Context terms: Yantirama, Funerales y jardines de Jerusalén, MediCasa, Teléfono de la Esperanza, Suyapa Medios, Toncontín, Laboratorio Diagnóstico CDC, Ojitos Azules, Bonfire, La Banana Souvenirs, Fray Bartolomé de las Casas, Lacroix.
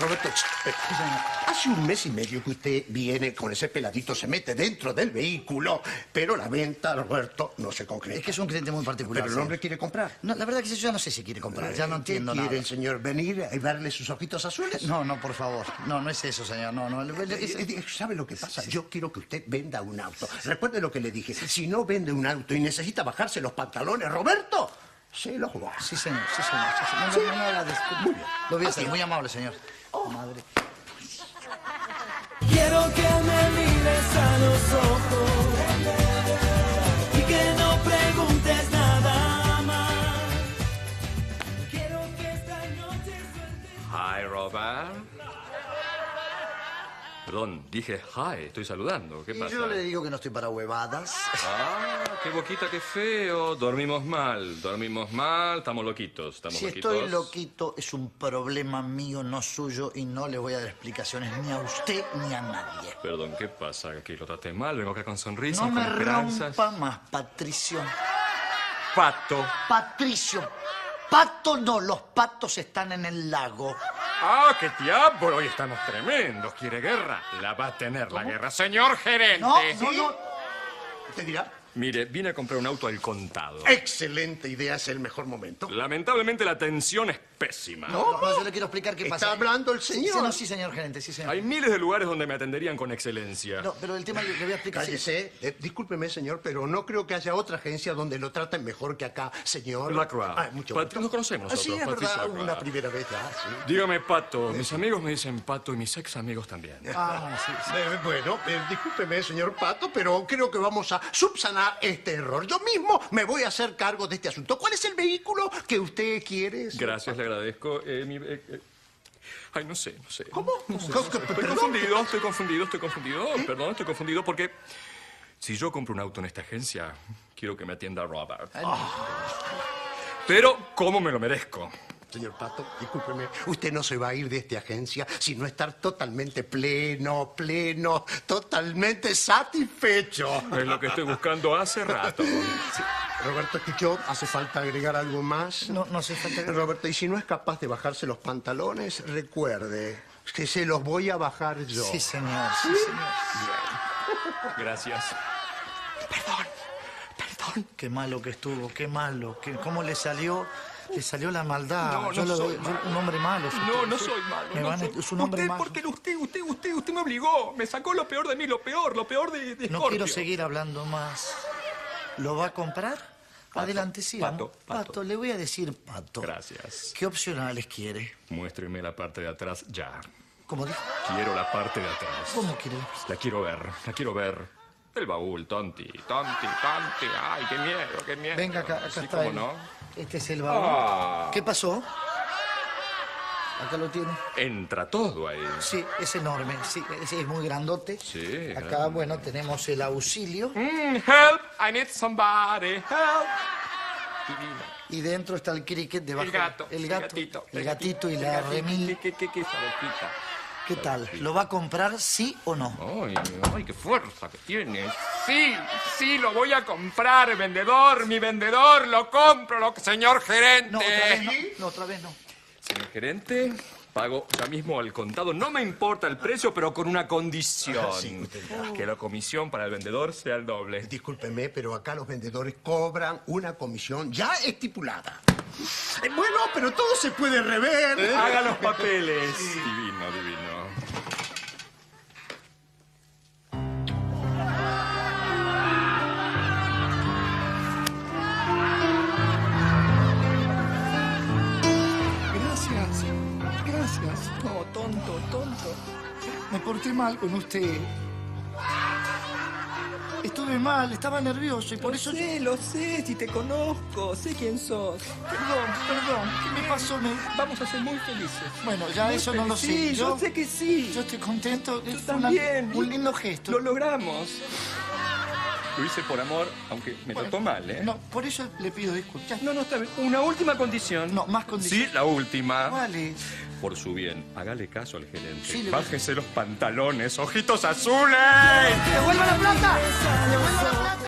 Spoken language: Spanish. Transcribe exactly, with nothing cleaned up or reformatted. Roberto, hace un mes y medio que usted viene con ese peladito, se mete dentro del vehículo, pero la venta, Roberto, no se concreta. Es que es un cliente muy particular. Pero el hombre quiere comprar. No, la verdad que yo no sé si quiere comprar, ya no entiendo nada. ¿Quiere el señor venir a darle sus ojitos azules? No, no, por favor. No, no es eso, señor. No, no. ¿Sabe lo que pasa? Yo quiero que usted venda un auto. Recuerde lo que le dije. Si no vende un auto y necesita bajarse los pantalones, Roberto, se los va. Sí, señor, sí, señor. Sí, señor. No, no, no, no, muy bien. Lo voy a hacer. Muy amable, señor. Oh. Madre. Quiero que me mires a los ojos y que no preguntes nada más. Quiero que esta noche sueltes... Hi, Robert. Perdón, dije hi, estoy saludando. ¿Qué pasa? Y yo le digo que no estoy para huevadas. Ah, qué boquita, qué feo. Dormimos mal, dormimos mal, estamos loquitos, estamos loquitos. Si estoy loquito es un problema mío, no suyo, y no le voy a dar explicaciones ni a usted ni a nadie. Perdón, ¿qué pasa? Que lo traté mal, vengo acá con sonrisas, con esperanzas. No me rompa más, Patricio. Pato. Patricio. Pato no, los patos están en el lago. ¡Ah, qué diablo! Hoy estamos tremendos. ¿Quiere guerra? La va a tener. ¿Cómo? La guerra. Señor gerente. No, no, no. ¿Usted dirá? Mire, vine a comprar un auto al contado. Excelente idea, es el mejor momento. Lamentablemente la tensión es pésima. No, no, no, yo le quiero explicar qué pasa. ¿Está hablando el señor? Sí, no, sí, señor gerente, sí, señor. Hay miles de lugares donde me atenderían con excelencia. No, pero el tema que le voy a explicar... Cállese. Sí. Eh, discúlpeme, señor, pero no creo que haya otra agencia donde lo traten mejor que acá, señor. Lacroix. Ah, mucho gusto. Nos conocemos nosotros. Ah, sí, es verdad, Lacroix. Una primera vez ya, sí. Dígame, Pato. Mis amigos me dicen Pato y mis ex amigos también. Ah, sí, sí. Eh, bueno, eh, discúlpeme, señor Pato, pero creo que vamos a subsanar este error. Yo mismo me voy a hacer cargo de este asunto. ¿Cuál es el vehículo que usted quiere? Gracias, le agradezco. Eh, mi, eh, eh. Ay, no sé, no sé. ¿Cómo? No sé, no sé. Estoy confundido, estoy confundido, estoy confundido. ¿Eh? Perdón, estoy confundido porque si yo compro un auto en esta agencia, quiero que me atienda Robert. Ay, no. Pero, ¿cómo me lo merezco? Señor Pato, discúlpeme, usted no se va a ir de esta agencia sin no estar totalmente pleno, pleno, totalmente satisfecho. Es lo que estoy buscando hace rato. Sí. Roberto, ¿qué yo? ¿Hace falta agregar algo más? No, no hace falta agregar. Roberto, y si no es capaz de bajarse los pantalones, recuerde que se los voy a bajar yo. Sí, señor, sí, ¿sí? señor. Bien. Gracias. Perdón, perdón. Qué malo que estuvo, qué malo. Que, ¿cómo le salió...? Le salió la maldad. No, no yo lo, soy yo, malo. Un hombre malo. Usted, no, no usted, soy malo. Me no van, soy, es un hombre usted, malo. Porque usted, usted, usted, usted me obligó. Me sacó lo peor de mí, lo peor, lo peor de, de No Scorpio. Quiero seguir hablando más. ¿Lo va a comprar? Pato, adelante, sí. Pato, pato, Pato, le voy a decir, Pato. Gracias. ¿Qué opcionales quiere? Muéstreme la parte de atrás ya. ¿Cómo dijo? Quiero la parte de atrás. ¿Cómo quiere? La quiero ver, la quiero ver. El baúl, tonti, tonti, tonti. Ay, qué miedo, qué miedo. Venga, acá, acá sí, está él. No. Este es el baúl. Ah. ¿Qué pasó? Acá lo tiene. Entra todo ahí. Sí, es enorme. Sí, es, es muy grandote. Sí. Acá, grande. Bueno, tenemos el auxilio. Mm, help, I need somebody, help. Y dentro está el cricket debajo. El gato. El gato. El gatito. El gatito y el la remil. ¿Qué, qué, qué, ¿Qué tal? ¿Lo va a comprar sí o no? Ay, ay, qué fuerza que tiene. Sí, sí, lo voy a comprar, vendedor, mi vendedor, lo compro, lo... señor gerente. No, otra vez no, no, otra vez no. Señor gerente, pago ya mismo al contado. No me importa el precio, pero con una condición. Ah, sí, usted ya. Que la comisión para el vendedor sea el doble. Discúlpeme, pero acá los vendedores cobran una comisión ya estipulada. Bueno, pero todo se puede rever. ¿Eh? Haga los papeles. Sí. Divino, divino. Gracias, gracias. No, tonto, tonto. Me porté mal con usted. Estuve mal, estaba nervioso y por lo eso... Lo sé, lo sé, si te conozco, sé quién sos. Perdón, perdón, ¿qué me pasó? Me... Vamos a ser muy felices. Bueno, ya muy eso feliz. No lo sé. Sí, yo, yo sé que sí. Yo estoy contento. Yo también. Un lindo gesto. Lo logramos. Lo hice por amor, aunque me bueno, trató mal, ¿eh? No, por eso le pido disculpas. No, no, está bien. Una última condición. No, más condición. Sí, la última. ¿Cuál es? Por su bien, hágale caso al gerente. Sí, bájese los pantalones, ojitos azules. ¡Que devuelva la plata! ¡Que devuelva la plata!